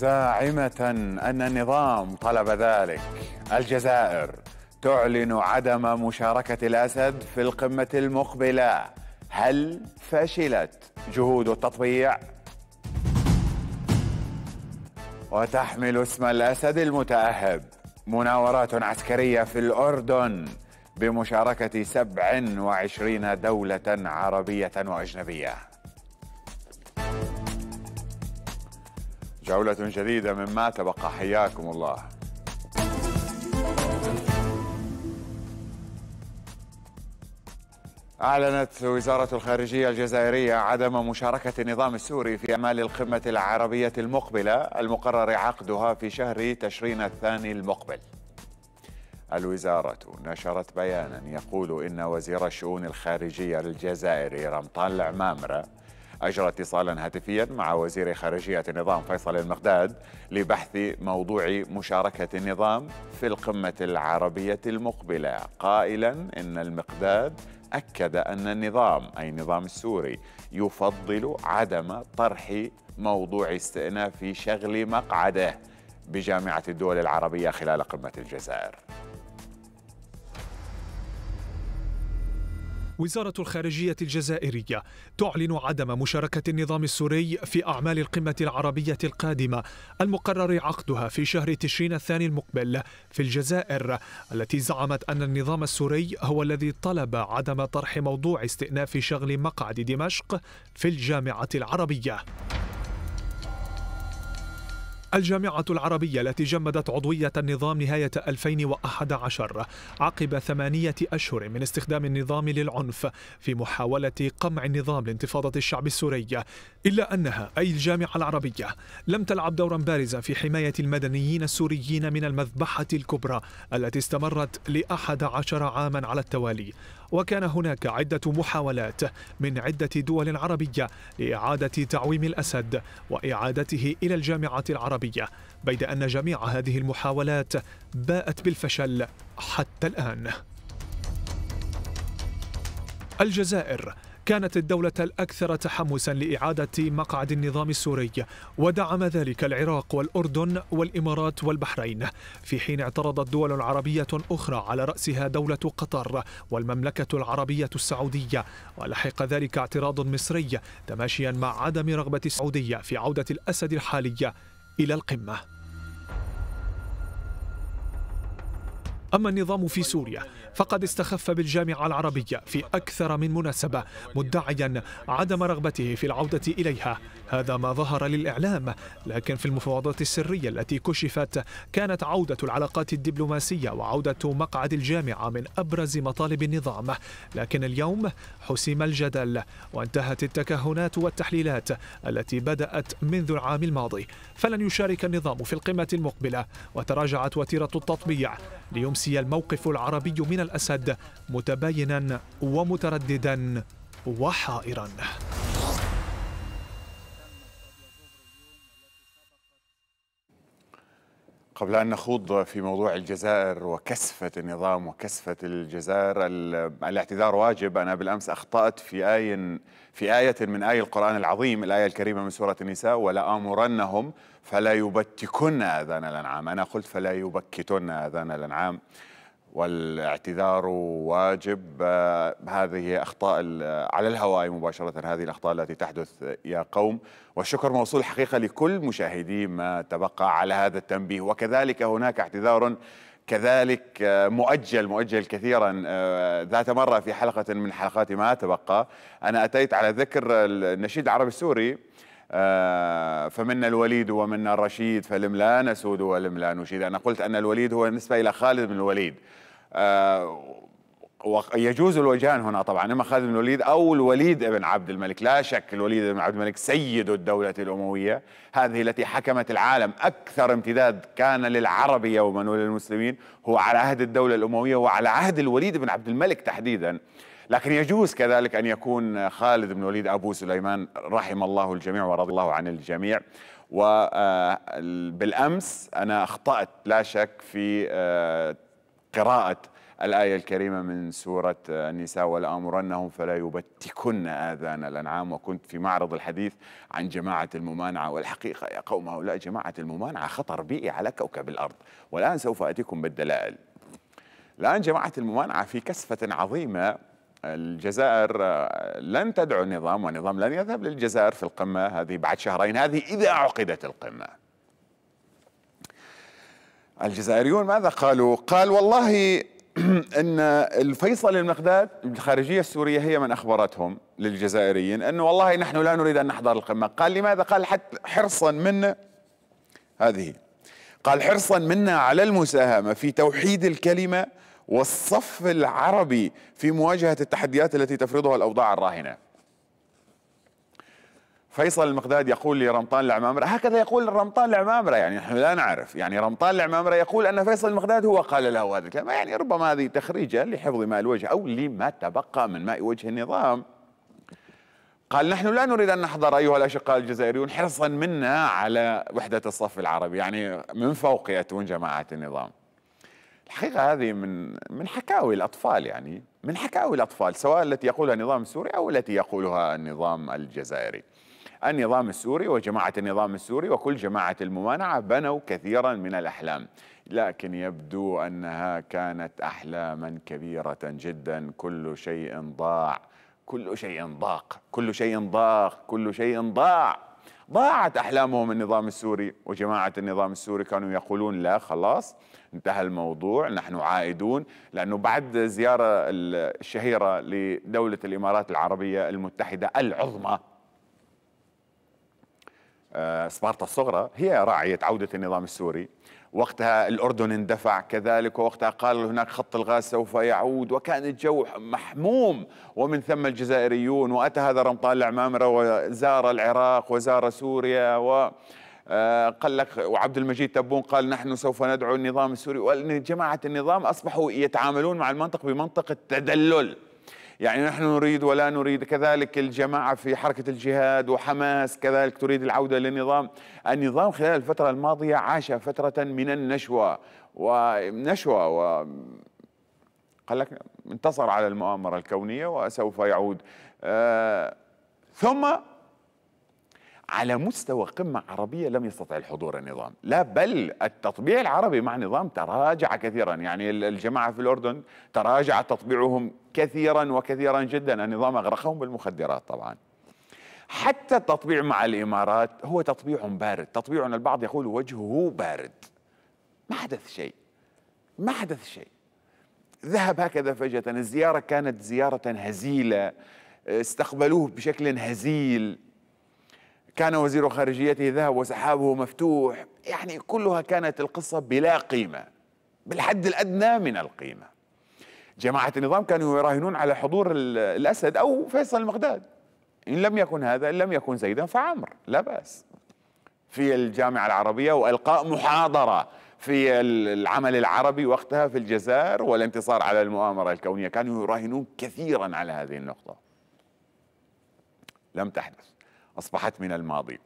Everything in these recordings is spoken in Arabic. زاعمة أن النظام طلب ذلك. الجزائر تعلن عدم مشاركة الأسد في القمة المقبلة، هل فشلت جهود التطبيع؟ وتحمل اسم الأسد المتأهب مناورات عسكرية في الأردن بمشاركة 27 دولة عربية وأجنبية. جولة جديدة مما تبقى، حياكم الله. أعلنت وزارة الخارجية الجزائرية عدم مشاركة النظام السوري في أعمال القمة العربية المقبلة المقرر عقدها في شهر تشرين الثاني المقبل. الوزارة نشرت بيانا يقول إن وزير الشؤون الخارجية الجزائري رمضان لعمامرة أجرى اتصالا هاتفيا مع وزير خارجية النظام فيصل المقداد لبحث موضوع مشاركة النظام في القمة العربية المقبلة، قائلا إن المقداد أكد أن النظام، أي النظام السوري، يفضل عدم طرح موضوع استئناف شغل مقعده بجامعة الدول العربية خلال قمة الجزائر. وزارة الخارجية الجزائرية تعلن عدم مشاركة النظام السوري في أعمال القمة العربية القادمة المقرر عقدها في شهر تشرين الثاني المقبل في الجزائر، التي زعمت أن النظام السوري هو الذي طلب عدم طرح موضوع استئناف شغل مقعد دمشق في الجامعة العربية. الجامعة العربية التي جمدت عضوية النظام نهاية 2011 عقب 8 أشهر من استخدام النظام للعنف في محاولة قمع النظام لانتفاضة الشعب السوري، إلا أنها، أي الجامعة العربية، لم تلعب دورا بارزا في حماية المدنيين السوريين من المذبحة الكبرى التي استمرت ل11 عاما على التوالي. وكان هناك عدة محاولات من عدة دول عربية لإعادة تعويم الأسد وإعادته إلى الجامعة العربية، بيد أن جميع هذه المحاولات باءت بالفشل حتى الآن. الجزائر كانت الدولة الأكثر تحمسا لإعادة مقعد النظام السوري، ودعم ذلك العراق والأردن والإمارات والبحرين، في حين اعترضت دول عربية أخرى على رأسها دولة قطر والمملكة العربية السعودية، ولحق ذلك اعتراض مصري تماشيا مع عدم رغبة السعودية في عودة الأسد الحالية إلى القمة. أما النظام في سوريا فقد استخف بالجامعة العربية في أكثر من مناسبة، مدعيا عدم رغبته في العودة إليها، هذا ما ظهر للإعلام. لكن في المفاوضات السرية التي كشفت كانت عودة العلاقات الدبلوماسية وعودة مقعد الجامعة من أبرز مطالب النظام، لكن اليوم حسم الجدل وانتهت التكهنات والتحليلات التي بدأت منذ العام الماضي. فلن يشارك النظام في القمة المقبلة، وتراجعت وتيرة التطبيع ليمسي الموقف العربي من الأسد متباينا ومترددا وحائرا. قبل أن نخوض في موضوع الجزائر وكسفة النظام وكسفة الجزائر، الاعتذار واجب. أنا بالأمس أخطأت في آية من آي القرآن العظيم، الآية الكريمة من سورة النساء، ولآمرنهم فلا يبتكن آذان الأنعام، أنا قلت فلا يبكتن آذان الأنعام، والاعتذار واجب. هذه أخطاء على الهواء مباشرة، هذه الأخطاء التي تحدث يا قوم. والشكر موصول حقيقة لكل مشاهدي ما تبقى على هذا التنبيه، وكذلك هناك اعتذار كذلك مؤجل كثيرا. ذات مرة في حلقة من حلقات ما تبقى أنا أتيت على ذكر النشيد العربي السوري، فمن الوليد ومن الرشيد فلم لا نسود ولم لا نشيد. أنا قلت أن الوليد هو بالنسبة إلى خالد بن الوليد، ويجوز الوجهان هنا طبعا، إما خالد بن الوليد أو الوليد بن عبد الملك. لا شك الوليد بن عبد الملك سيد الدولة الأموية، هذه التي حكمت العالم. أكثر امتداد كان للعرب يوما وللمسلمين هو على عهد الدولة الأموية وعلى عهد الوليد بن عبد الملك تحديدا. لكن يجوز كذلك أن يكون خالد بن الوليد أبو سليمان، رحم الله الجميع ورضي الله عن الجميع. وبالأمس أنا أخطأت لا شك في قراءة الآية الكريمة من سورة النساء: ولآمرنهم فلا يبتكن آذان الأنعام. وكنت في معرض الحديث عن جماعة الممانعة، والحقيقة يا قوم هؤلاء جماعة الممانعة خطر بيئي على كوكب الأرض، والآن سوف أتيكم بالدلائل. الآن جماعة الممانعة في كسفة عظيمة، الجزائر لن تدعو النظام، والنظام لن يذهب للجزائر في القمة هذه بعد شهرين، هذه إذا عقدت القمة. الجزائريون ماذا قالوا؟ قال والله أن الفيصل المقداد الخارجية السورية هي من أخبرتهم للجزائريين أنه والله نحن لا نريد أن نحضر القمة. قال لماذا؟ قال حتى حرصا منا، هذه قال حرصا منا على المساهمة في توحيد الكلمة والصف العربي في مواجهة التحديات التي تفرضها الأوضاع الراهنة. فيصل المقداد يقول لرمضان لعمامرة، هكذا يقول رمضان لعمامرة، يعني نحن لا نعرف، يعني رمضان لعمامرة يقول أن فيصل المقداد هو قال له هذا الكلام، يعني ربما هذه تخريجة لحفظ ماء الوجه أو لما تبقى من ماء وجه النظام. قال نحن لا نريد أن نحضر أيها الأشقاء الجزائريون حرصا منا على وحدة الصف العربي، يعني من فوق يأتون جماعة النظام. الحقيقة هذه من حكاوي الأطفال، يعني من حكاوي الأطفال، سواء التي يقولها النظام السوري أو التي يقولها النظام الجزائري. النظام السوري وجماعة النظام السوري وكل جماعة الممانعة بنوا كثيرا من الأحلام، لكن يبدو أنها كانت أحلاما كبيرة جدا. كل شيء ضاع، كل شيء ضاق، كل شيء ضاق، كل شيء ضاع. ضاعت أحلامهم النظام السوري وجماعة النظام السوري. كانوا يقولون لا خلاص انتهى الموضوع، نحن عائدون، لأنه بعد زيارة الشهيرة لدولة الإمارات العربية المتحدة العظمى، سبارتا الصغرى هي راعية عودة النظام السوري، وقتها الأردن اندفع كذلك، ووقتها قال هناك خط الغاز سوف يعود، وكان الجو محموم، ومن ثم الجزائريون، وأتى هذا رمضان لعمامرة وزار العراق وزار سوريا، وقال لك وعبد المجيد تبون قال نحن سوف ندعو النظام السوري. وجماعة النظام أصبحوا يتعاملون مع المنطق بمنطق التدلل، يعني نحن نريد ولا نريد. كذلك الجماعة في حركة الجهاد وحماس كذلك تريد العودة للنظام. النظام خلال الفترة الماضية عاش فترة من النشوة ونشوة، قال لك انتصر على المؤامرة الكونية وسوف يعود. ثم على مستوى قمة عربية لم يستطع الحضور النظام، لا بل التطبيع العربي مع النظام تراجع كثيرا، يعني الجماعة في الأردن تراجع تطبيعهم كثيرا وكثيرا جدا، النظام أغرقهم بالمخدرات طبعا. حتى التطبيع مع الإمارات هو تطبيع بارد، تطبيع البعض يقول وجهه بارد، ما حدث شيء، ما حدث شيء، ذهب هكذا فجأة. الزيارة كانت زيارة هزيلة، استقبلوه بشكل هزيل، كان وزير خارجيته ذهب وسحابه مفتوح، يعني كلها كانت القصة بلا قيمة، بالحد الأدنى من القيمة. جماعة النظام كانوا يراهنون على حضور الأسد أو فيصل المقداد، إن لم يكن هذا، إن لم يكن زيدا فعمر، لا بأس، في الجامعة العربية، وإلقاء محاضرة في العمل العربي وقتها في الجزائر والانتصار على المؤامرة الكونية. كانوا يراهنون كثيرا على هذه النقطة، لم تحدث، أصبحت من الماضي.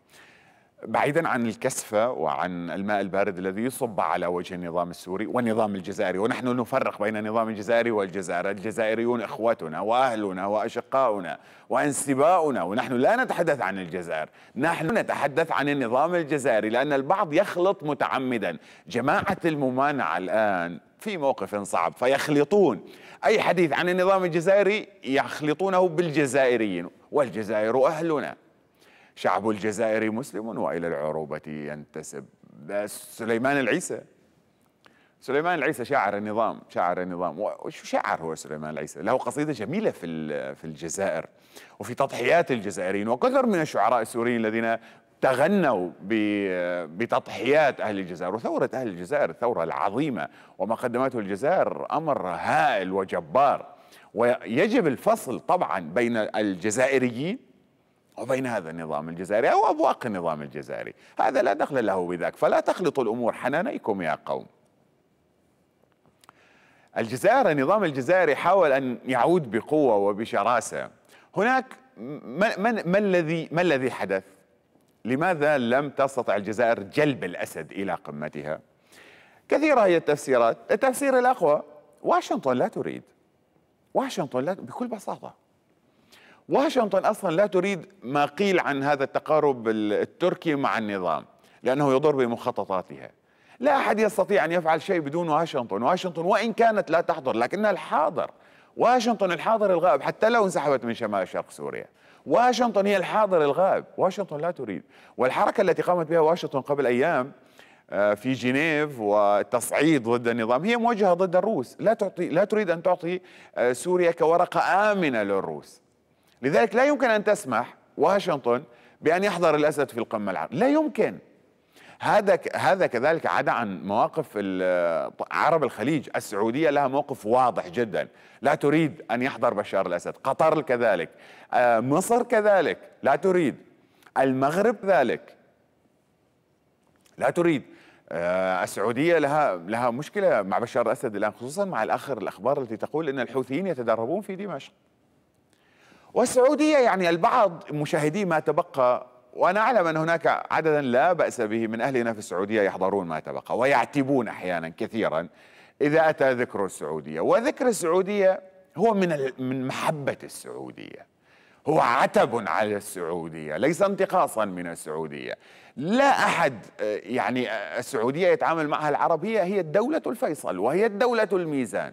بعيدا عن الكسفة وعن الماء البارد الذي يصب على وجه النظام السوري والنظام الجزائري، ونحن نفرق بين النظام الجزائري والجزائر، الجزائريون إخوتنا وأهلنا وأشقاؤنا وأنسباؤنا، ونحن لا نتحدث عن الجزائر، نحن نتحدث عن النظام الجزائري، لأن البعض يخلط متعمدا. جماعة الممانعة الآن في موقف صعب، فيخلطون أي حديث عن النظام الجزائري يخلطونه بالجزائريين، والجزائر أهلنا، شعب الجزائر مسلم وإلى العروبة ينتسب. سليمان العيسى، سليمان العيسى شاعر النظام، شاعر النظام، وشو شاعر هو سليمان العيسى؟ له قصيدة جميلة في الجزائر وفي تضحيات الجزائريين، وكثر من الشعراء السوريين الذين تغنوا بتضحيات أهل الجزائر وثورة أهل الجزائر، الثورة العظيمة وما قدمته الجزائر أمر هائل وجبار. ويجب الفصل طبعا بين الجزائريين وبين هذا النظام الجزائري أو أبواق النظام الجزائري، هذا لا دخل له بذاك، فلا تخلطوا الأمور حنانيكم يا قوم. الجزائر، النظام الجزائري حاول أن يعود بقوة وبشراسة. هناك ما الذي حدث؟ لماذا لم تستطع الجزائر جلب الأسد إلى قمتها؟ كثيرة هي التفسيرات، التفسير الأقوى واشنطن لا تريد، واشنطن لا بكل بساطة، واشنطن أصلا لا تريد ما قيل عن هذا التقارب التركي مع النظام، لأنه يضر بمخططاتها. لا أحد يستطيع أن يفعل شيء بدون واشنطن. واشنطن وإن كانت لا تحضر لكنها الحاضر، واشنطن الحاضر الغائب حتى لو انسحبت من شمال شرق سوريا. واشنطن هي الحاضر الغائب، واشنطن لا تريد. والحركة التي قامت بها واشنطن قبل أيام في جنيف والتصعيد ضد النظام هي موجهة ضد الروس، لا تريد أن تعطي سوريا كورقة آمنة للروس. لذلك لا يمكن أن تسمح واشنطن بأن يحضر الأسد في القمة العربية، لا يمكن. هذا كذلك عدا عن مواقف عرب الخليج. السعودية لها موقف واضح جدا، لا تريد أن يحضر بشار الأسد. قطر كذلك، مصر كذلك لا تريد، المغرب ذلك لا تريد. السعودية لها مشكلة مع بشار الأسد الآن، خصوصا مع الأخبار التي تقول أن الحوثيين يتدربون في دمشق. والسعودية يعني البعض مشاهدي ما تبقى، وأنا أعلم أن هناك عددا لا بأس به من أهلنا في السعودية يحضرون ما تبقى ويعتبون أحيانا كثيرا إذا أتى ذكر السعودية. وذكر السعودية هو من محبة السعودية، هو عتب على السعودية، ليس انتقاصا من السعودية. لا أحد يعني السعودية يتعامل معها العرب، هي الدولة الفيصل وهي الدولة الميزان.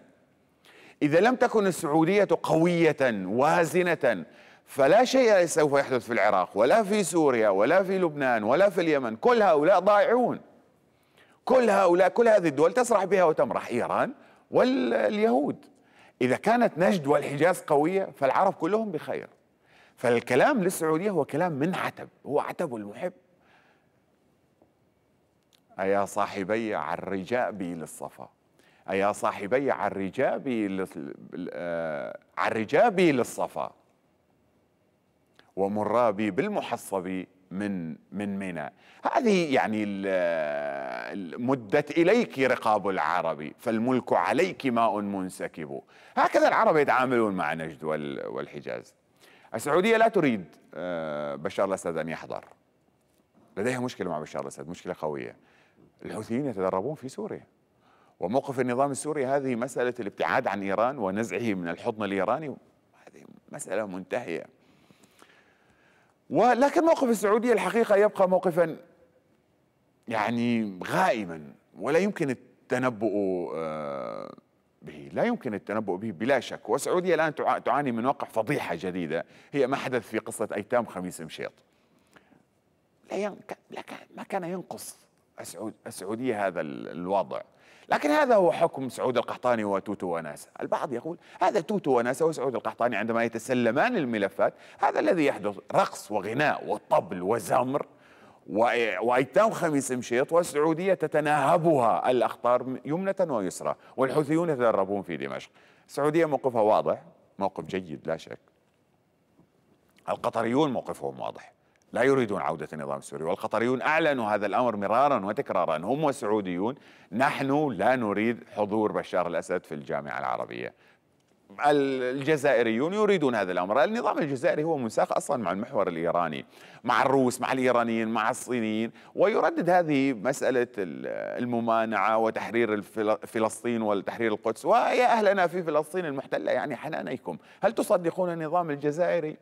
إذا لم تكن السعودية قوية وازنة فلا شيء سوف يحدث في العراق ولا في سوريا ولا في لبنان ولا في اليمن. كل هؤلاء ضائعون، كل هذه الدول تسرح بها وتمرح، إيران واليهود. إذا كانت نجد والحجاز قوية فالعرب كلهم بخير. فالكلام للسعودية هو كلام من عتب، هو عتب المحب. أيا صاحبي على الرجابي للصفا، أيا صاحبي على الرجابي للصفا، ومرابي بالمحصب من منى. هذه يعني مدت إليك رقاب العربي فالملك عليك ماء منسكب. هكذا العرب يتعاملون مع نجد والحجاز. السعودية لا تريد بشار الأسد أن يحضر، لديها مشكلة مع بشار الأسد، مشكلة قوية. الحوثيين يتدربون في سوريا، وموقف النظام السوري هذه مسألة الابتعاد عن إيران ونزعه من الحضن الإيراني، هذه مسألة منتهية. ولكن موقف السعودية الحقيقة يبقى موقفا يعني غائما، ولا يمكن التنبؤ به، لا يمكن التنبؤ به بلا شك. والسعودية الآن تعاني من واقع فضيحة جديدة، هي ما حدث في قصة أيتام خميس مشيط. ما كان ينقص السعودية هذا الوضع. لكن هذا هو حكم سعود القحطاني وتوتو وناسة. البعض يقول هذا توتو وناسة وسعود القحطاني عندما يتسلمان الملفات هذا الذي يحدث، رقص وغناء وطبل وزمر وأيتام خميس مشيط، والسعودية تتناهبها الأخطار يمنة ويسرى، والحوثيون يتدربون في دمشق. السعودية موقفها واضح، موقف جيد لا شك. القطريون موقفهم واضح، لا يريدون عودة النظام السوري، والقطريون أعلنوا هذا الأمر مرارا وتكرارا هم والسعوديون. نحن لا نريد حضور بشار الأسد في الجامعة العربية. الجزائريون يريدون هذا الأمر. النظام الجزائري هو منساق أصلا مع المحور الإيراني، مع الروس، مع الإيرانيين، مع الصينيين، ويردد هذه مسألة الممانعة وتحرير فلسطين وتحرير القدس، ويا أهلنا في فلسطين المحتلة يعني حنانيكم. هل تصدقون النظام الجزائري؟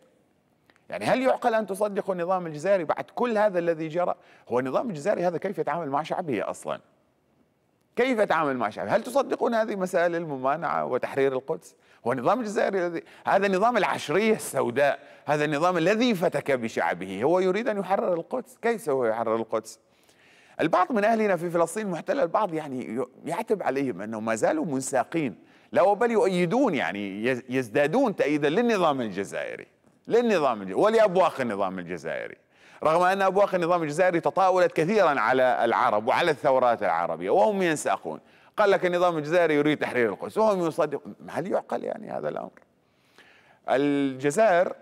يعني هل يعقل أن تصدقوا النظام الجزائري بعد كل هذا الذي جرى؟ هو النظام الجزائري هذا كيف يتعامل مع شعبه أصلا؟ كيف يتعامل مع شعبه؟ هل تصدقون هذه مسائل الممانعة وتحرير القدس؟ هو النظام الجزائري الذي هذا النظام العشرية السوداء، هذا النظام الذي فتك بشعبه، هو يريد أن يحرر القدس. كيف هو يحرر القدس؟ البعض من أهلنا في فلسطين المحتلة البعض يعني يعتب عليهم أنهم ما زالوا منساقين، لا بل يؤيدون، يعني يزدادون تأييدا للنظام الجزائري، ولأبواق النظام الجزائري، رغم أن أبواق النظام الجزائري تطاولت كثيرا على العرب وعلى الثورات العربية وهم ينساقون. قال لك النظام الجزائري يريد تحرير القدس وهم يصدقون. هل يعقل يعني هذا الأمر؟ الجزائر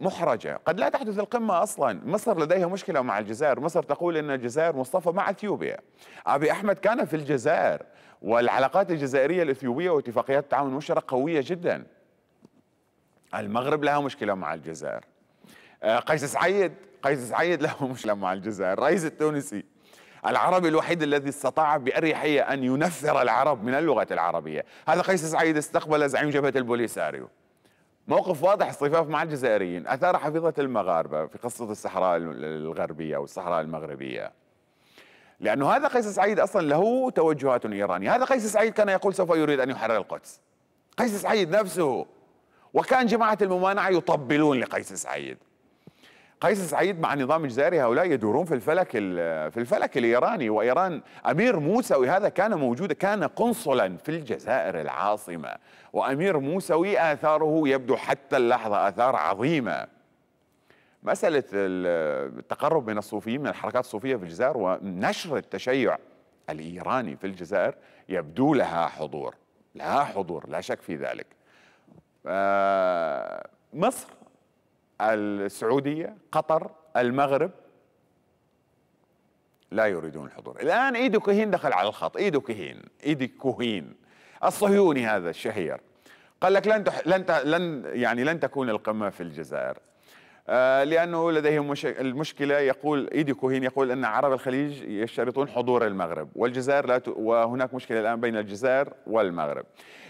محرجة، قد لا تحدث القمة أصلا. مصر لديها مشكلة مع الجزائر، مصر تقول أن الجزائر مصطفى مع أثيوبيا. أبي أحمد كان في الجزائر، والعلاقات الجزائرية الأثيوبية واتفاقيات التعاون المشترك قوية جدا. المغرب لها مشكلة مع الجزائر. قيس سعيد له مشكلة مع الجزائر، الرئيس التونسي. العربي الوحيد الذي استطاع بأريحية أن ينفر العرب من اللغة العربية. هذا قيس سعيد استقبل زعيم جبهة البوليساريو، موقف واضح، الصفاف مع الجزائريين، أثار حفيظة المغاربة في قصة الصحراء الغربية والصحراء المغربية، لأنه هذا قيس سعيد أصلا له توجهات إيرانية. هذا قيس سعيد كان يقول سوف يريد أن يحرر القدس، قيس سعيد نفسه، وكان جماعة الممانعة يطبلون لقيس سعيد. قيس سعيد مع النظام الجزائري هؤلاء يدورون في الفلك الإيراني. وإيران، أمير موسوي هذا كان موجودا، كان قنصلا في الجزائر العاصمة، وأمير موسوي آثاره يبدو حتى اللحظة آثار عظيمة. مسألة التقرب من الصوفيين، من الحركات الصوفية في الجزائر، ونشر التشيع الإيراني في الجزائر يبدو لها حضور لا شك في ذلك. مصر، السعودية، قطر، المغرب لا يريدون الحضور. الآن إيدو كوهين دخل على الخط. إيدو كوهين الصهيوني هذا الشهير قال لك لن تكون القمة في الجزائر، لأنه لديهم المشكلة. يقول إيدو كوهين، يقول أن عرب الخليج يشترطون حضور المغرب والجزائر لا وهناك مشكلة الآن بين الجزائر والمغرب.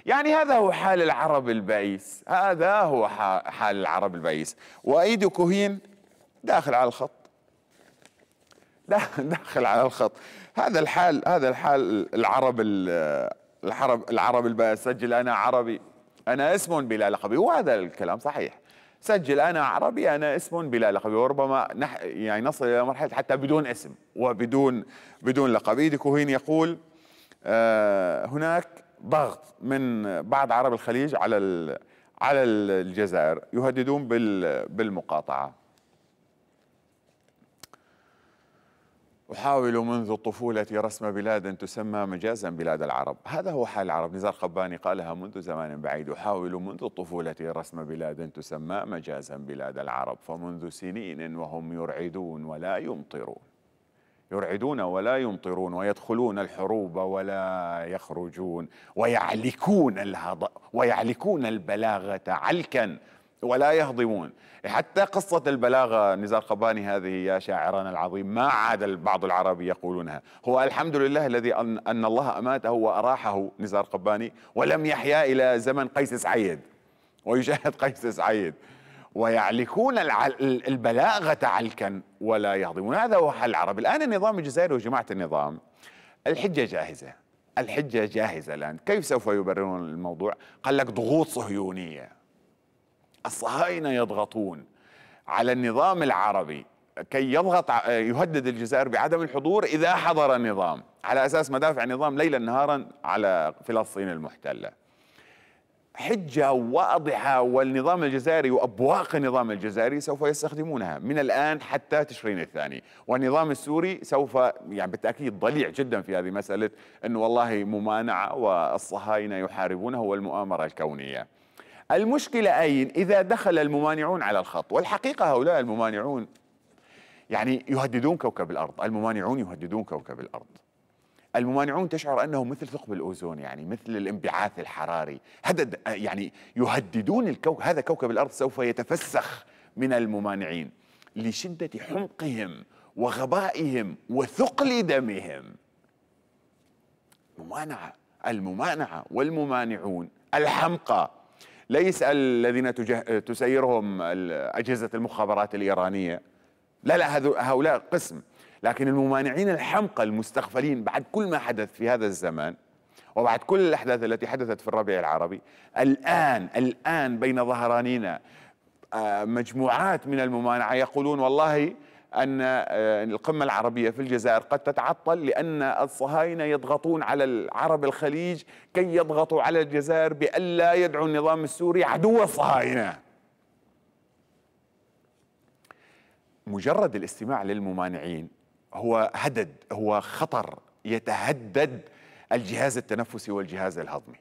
يعني هذا هو حال العرب البائس، هذا هو حال العرب البائس. وإيدو كوهين داخل على الخط، داخل على الخط. هذا الحال العرب البائس. سجل أنا عربي، أنا اسم بلا لقبي، وهذا الكلام صحيح. سجل أنا عربي، أنا اسم بلا لقب، وربما يعني نصل إلى مرحلة حتى بدون اسم وبدون لقب. إيدو كوهين يقول هناك ضغط من بعض عرب الخليج على الجزائر، يهددون بالمقاطعة. أحاول منذ الطفولة رسم بلاد تسمى مجازا بلاد العرب. هذا هو حال العرب. نزار قباني قالها منذ زمان بعيد، أحاول منذ الطفولة رسم بلاد تسمى مجازا بلاد العرب، فمنذ سنين وهم يرعدون ولا يمطرون، يرعدون ولا يمطرون، ويدخلون الحروب ولا يخرجون، ويعلكون البلاغة علكا ولا يهضمون. حتى قصة البلاغة، نزار قباني هذه يا شاعرنا العظيم ما عاد البعض العربي يقولونها. هو الحمد لله الذي أن الله أماته وأراحه نزار قباني، ولم يحيا إلى زمن قيس سعيد ويشاهد قيس سعيد. ويعلكون البلاغة علكا ولا يهضمون، هذا هو حل العرب. الآن النظام الجزائري وجماعة النظام، الحجة جاهزة الآن. كيف سوف يبررون الموضوع؟ قال لك ضغوط صهيونية، الصهاينة يضغطون على النظام العربي كي يهدد الجزائر بعدم الحضور إذا حضر النظام، على أساس مدافع النظام ليلا نهارا على فلسطين المحتلة. حجة واضحة، والنظام الجزائري وأبواق النظام الجزائري سوف يستخدمونها من الآن حتى تشرين الثاني. والنظام السوري سوف يعني بالتأكيد ضليع جدا في هذه مسألة أنه والله ممانعة والصهاينة يحاربونه والمؤامرة الكونية. المشكلة أين؟ إذا دخل الممانعون على الخط. والحقيقة هؤلاء الممانعون يعني يهددون كوكب الأرض، الممانعون يهددون كوكب الأرض. الممانعون تشعر أنهم مثل ثقب الأوزون، يعني مثل الانبعاث الحراري، يعني يهددون الكوكب. هذا كوكب الأرض سوف يتفسخ من الممانعين لشدة حمقهم وغبائهم وثقل دمهم. الممانعة والممانعون الحمقى، ليس الذين تسيرهم أجهزة المخابرات الإيرانية، لا هؤلاء قسم، لكن الممانعين الحمقى المستغفلين بعد كل ما حدث في هذا الزمان وبعد كل الأحداث التي حدثت في الربيع العربي. الآن بين ظهرانينا مجموعات من الممانعة يقولون والله أن القمة العربية في الجزائر قد تتعطل لأن الصهاينة يضغطون على العرب الخليج كي يضغطوا على الجزائر بألا يدعو النظام السوري عدو الصهاينة. مجرد الاستماع للممانعين هو هدد، هو خطر، يتهدد الجهاز التنفسي والجهاز الهضمي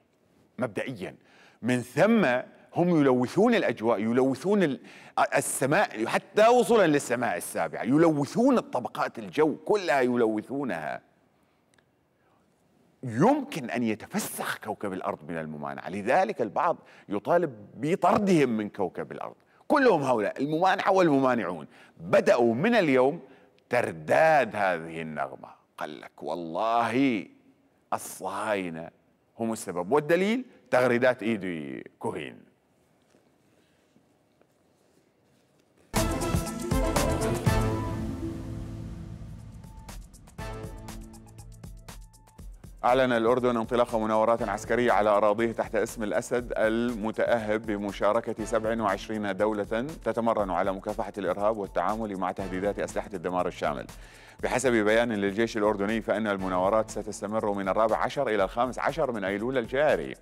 مبدئيا. من ثم هم يلوثون الأجواء، يلوثون السماء حتى وصولا للسماء السابعة، يلوثون الطبقات الجو كلها يلوثونها. يمكن أن يتفسخ كوكب الأرض من الممانعة، لذلك البعض يطالب بطردهم من كوكب الأرض. كلهم هؤلاء الممانعة والممانعون بدأوا من اليوم ترداد هذه النغمة. قال لك والله الصهاينة هم السبب، والدليل تغريدات إيدو كوهين. أعلن الأردن انطلاق مناورات عسكرية على أراضيه تحت اسم الأسد المتأهب بمشاركة 27 دولة تتمرن على مكافحة الإرهاب والتعامل مع تهديدات أسلحة الدمار الشامل. بحسب بيان للجيش الأردني فإن المناورات ستستمر من 14 إلى 15 من أيلول الجاري،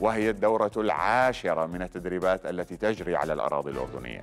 وهي الدورة 10 من التدريبات التي تجري على الأراضي الأردنية.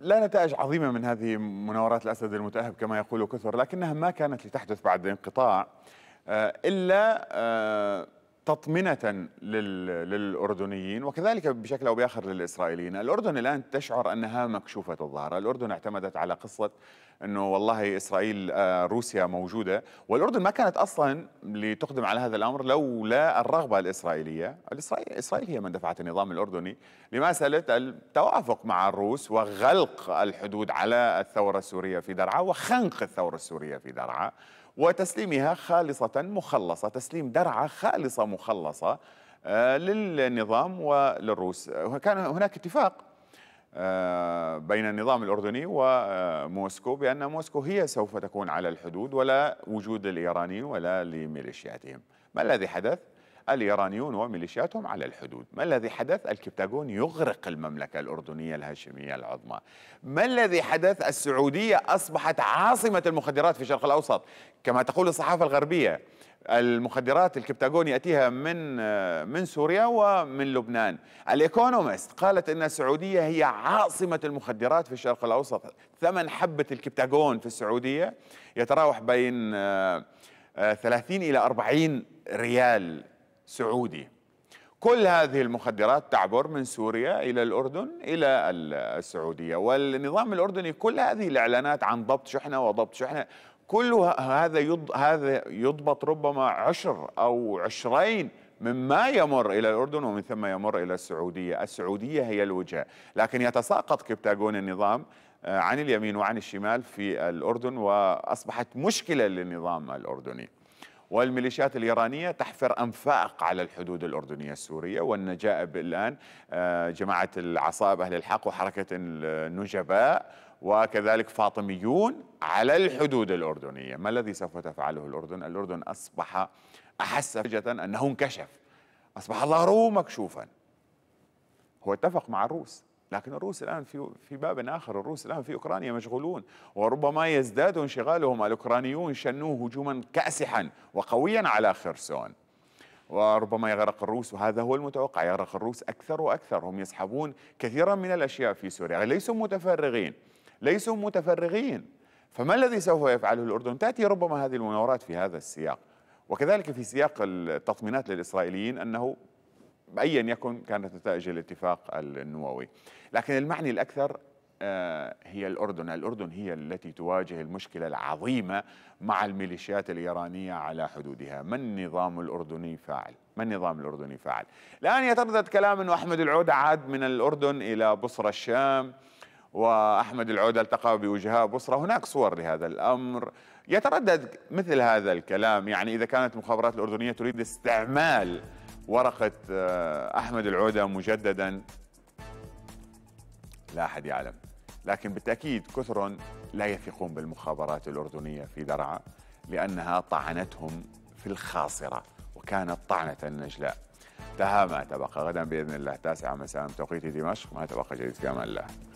لا نتائج عظيمة من هذه مناورات الأسد المتأهب كما يقول كثر، لكنها ما كانت لتحدث بعد انقطاع إلا تطمينة للأردنيين وكذلك بشكل أو بآخر للإسرائيليين. الأردن الآن تشعر أنها مكشوفة الظهر، الأردن اعتمدت على قصة أنه والله إسرائيل روسيا موجودة، والأردن ما كانت أصلا لتقدم على هذا الأمر لولا الرغبة الإسرائيلية. إسرائيل هي من دفعت النظام الأردني لمسألة التوافق مع الروس وغلق الحدود على الثورة السورية في درعا وخنق الثورة السورية في درعا وتسليمها خالصة مخلصة، تسليم درعا خالصة مخلصة للنظام وللروس. كان هناك اتفاق بين النظام الأردني وموسكو بأن موسكو هي سوف تكون على الحدود ولا وجود الإيرانيين ولا لميليشياتهم. ما الذي حدث؟ الإيرانيون وميليشياتهم على الحدود. ما الذي حدث؟ الكبتاغون يغرق المملكة الأردنية الهاشمية العظمى. ما الذي حدث؟ السعودية أصبحت عاصمة المخدرات في الشرق الأوسط كما تقول الصحافة الغربية. المخدرات الكبتاغون يأتيها من سوريا ومن لبنان. الإيكونوميست قالت أن السعودية هي عاصمة المخدرات في الشرق الأوسط. ثمن حبة الكبتاغون في السعودية يتراوح بين 30 إلى 40 ريال سعودي. كل هذه المخدرات تعبر من سوريا إلى الأردن إلى السعودية، والنظام الأردني كل هذه الإعلانات عن ضبط شحنة وضبط شحنة كل هذا يضبط ربما 10 أو 20 مما يمر إلى الأردن ومن ثم يمر إلى السعودية. السعودية هي الوجهة، لكن يتساقط كبتاغون النظام عن اليمين وعن الشمال في الأردن وأصبحت مشكلة للنظام الأردني. والميليشيات الإيرانية تحفر أنفاق على الحدود الأردنية السورية، والنجائب الآن جماعة العصائب أهل الحق وحركة النجباء وكذلك فاطميون على الحدود الأردنية. ما الذي سوف تفعله الأردن؟ الأردن أصبح أحس فجأة أنه انكشف، أصبح ظهره مكشوفا. هو اتفق مع الروس، لكن الروس الآن في باب آخر، الروس الآن في أوكرانيا مشغولون، وربما يزداد انشغالهم. الأوكرانيون شنوا هجوما كاسحا وقويا على خرسون، وربما يغرق الروس، وهذا هو المتوقع، يغرق الروس أكثر وأكثر. هم يسحبون كثيرا من الأشياء في سوريا، ليسوا متفرغين. فما الذي سوف يفعله الأردن؟ تأتي ربما هذه المناورات في هذا السياق، وكذلك في سياق التطمينات للإسرائيليين أنه بأيا يكن كانت نتائج الاتفاق النووي. لكن المعني الأكثر هي الأردن. الأردن هي التي تواجه المشكلة العظيمة مع الميليشيات الإيرانية على حدودها. ما النظام الأردني فاعل؟ الآن يتردد كلام أنه أحمد العودة عاد من الأردن إلى بصرة الشام، وأحمد العودة التقى بوجهاء بصرة. هناك صور لهذا الأمر. يتردد مثل هذا الكلام. يعني إذا كانت المخابرات الأردنية تريد استعمال ورقة أحمد العودة مجددا، لا أحد يعلم. لكن بالتأكيد كثر لا يثقون بالمخابرات الأردنية في درعا، لأنها طعنتهم في الخاصرة، وكانت طعنة النجلاء. انتهى ما تبقى. غدا بإذن الله 9 مساء بتوقيت دمشق ما تبقى. جديد كمان الله.